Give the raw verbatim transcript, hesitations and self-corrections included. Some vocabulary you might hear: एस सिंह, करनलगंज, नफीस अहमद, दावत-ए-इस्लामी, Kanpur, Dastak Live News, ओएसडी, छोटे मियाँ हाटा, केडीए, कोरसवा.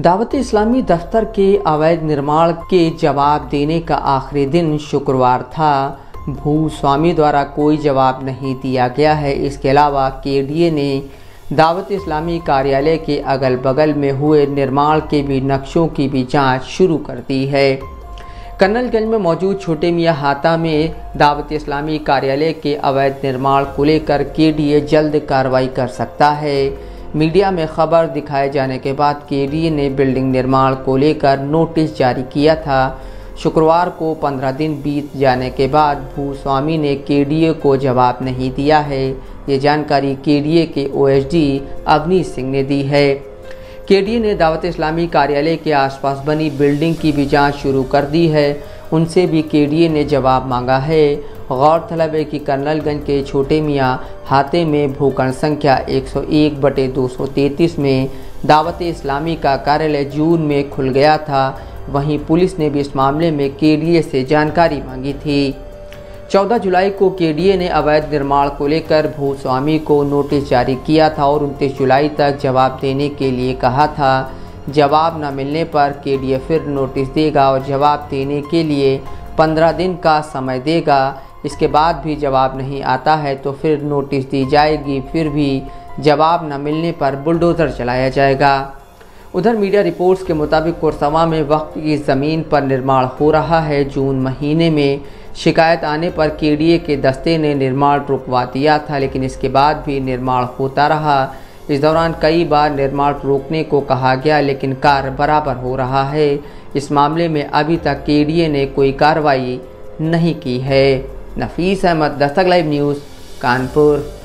दावत-ए-इस्लामी दफ्तर के अवैध निर्माण के जवाब देने का आखिरी दिन शुक्रवार था। भूस्वामी द्वारा कोई जवाब नहीं दिया गया है। इसके अलावा केडीए ने दावत-ए-इस्लामी कार्यालय के अगल बगल में हुए निर्माण के भी नक्शों की भी जांच शुरू कर दी है। करनलगंज में मौजूद छोटे मियाँ हाटा में दावत-ए-इस्लामी कार्यालय के अवैध निर्माण को लेकर केडीए जल्द कार्रवाई कर सकता है। मीडिया में खबर दिखाए जाने के बाद केडीए ने बिल्डिंग निर्माण को लेकर नोटिस जारी किया था। शुक्रवार को पंद्रह दिन बीत जाने के बाद भूस्वामी ने केडीए को जवाब नहीं दिया है। ये जानकारी केडीए के ओएसडी एस सिंह ने दी है। केडीए ने दावत-ए-इस्लामी कार्यालय के आसपास बनी बिल्डिंग की भी जांच शुरू कर दी है। उनसे भी केडीए ने जवाब मांगा है। गौरतलब है कि करनलगंज के छोटे मियाँ हाटा में भुकर्ण संख्या एक सौ एक बटे दो सौ तैंतीस में दावत-ए-इस्लामी का कार्यालय जून में खुल गया था। वहीं पुलिस ने भी इस मामले में केडीए से जानकारी मांगी थी। चौदह जुलाई को केडीए ने अवैध निर्माण को लेकर भूस्वामी को नोटिस जारी किया था और उनतीस जुलाई तक जवाब देने के लिए कहा था। जवाब न मिलने पर केडीए फिर नोटिस देगा और जवाब देने के लिए पंद्रह दिन का समय देगा। इसके बाद भी जवाब नहीं आता है तो फिर नोटिस दी जाएगी। फिर भी जवाब न मिलने पर बुलडोज़र चलाया जाएगा। उधर मीडिया रिपोर्ट्स के मुताबिक कोरसवा में वक्फ की ज़मीन पर निर्माण हो रहा है। जून महीने में शिकायत आने पर केडीए के दस्ते ने निर्माण रुकवा दिया था, लेकिन इसके बाद भी निर्माण होता रहा। इस दौरान कई बार निर्माण रोकने को कहा गया, लेकिन कार्य बराबर हो रहा है। इस मामले में अभी तक केडीए ने कोई कार्रवाई नहीं की है। नफीस अहमद, दस्तक लाइव न्यूज़, कानपुर।